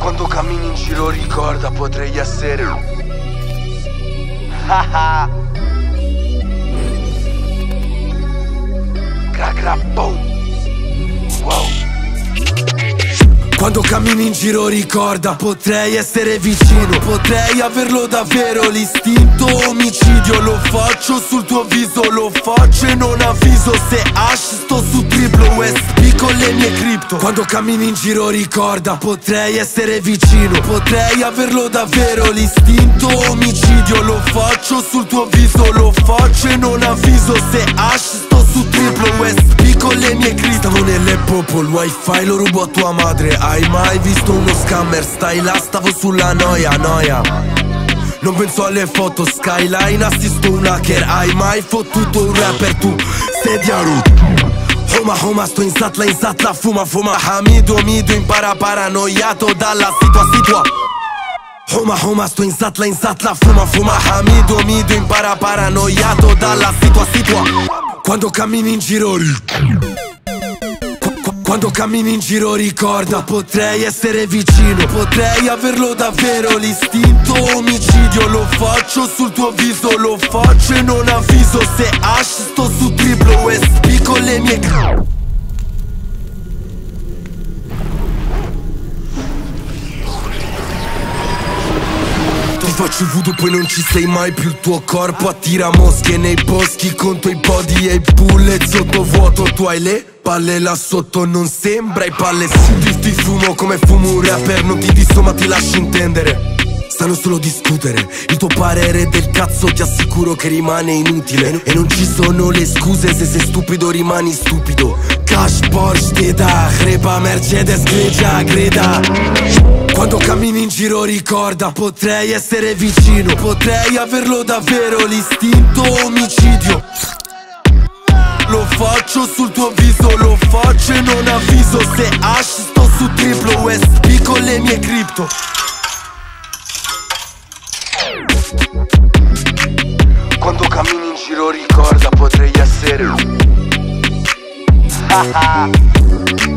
Quando cammini in giro ricorda, potrei essere... Haha! Crac-ra-boom! Wow! Quando cammini in giro ricorda, potrei essere vicino, potrei averlo davvero l'istinto omicidio. Lo faccio sul tuo viso, lo faccio e non avviso. Se hash sto su triplo USB con le mie cripto. Quando cammini in giro ricorda, potrei essere vicino, potrei averlo davvero l'istinto omicidio. Lo faccio sul tuo viso, lo faccio e non avviso. Se hash sto su triplo USB con le mie cripto. Stavo nelle popo, il wifi lo rubo a tua madre. Hai mai visto uno scammer? Stai là, stavo sulla noia. Non penso alle foto, skyline, assisto un hacker. Hai mai fottuto un rapper? Tu sei di Arut. Homa, sto in satla, fuma Hamido, impara paranoiato dalla situa. Homa, sto in satla, fuma Hamido, impara paranoiato dalla situa. Quando cammini in giro Quando cammini in giro ricorda, potrei essere vicino, potrei averlo davvero l'istinto omicidio. Lo faccio sul tuo viso, lo faccio e non avviso. Se hash sto su triplo USB con le mie... Faccio il voodoo, poi non ci sei mai più. Il tuo corpo attira mosche nei boschi. Conto i body e i bullet sotto vuoto. Tu hai le palle là sotto, non sembra i palle. Ti fumo come fumo un rapper. Non ti disso ma ti lascio intendere. Stanno solo a discutere. Il tuo parere del cazzo ti assicuro che rimane inutile. E non ci sono le scuse. Se sei stupido rimani stupido. Cash, Porsche, Teda, Crepa, Mercedes, Grigia, Greda. Quando cammini in giro ricorda, potrei essere vicino, potrei averlo davvero l'istinto omicidio. Lo faccio sul tuo viso, lo faccio e non avviso. Se hash sto su triplo USB con le mie cripto. Quando cammini in giro ricorda, potrei essere... Haha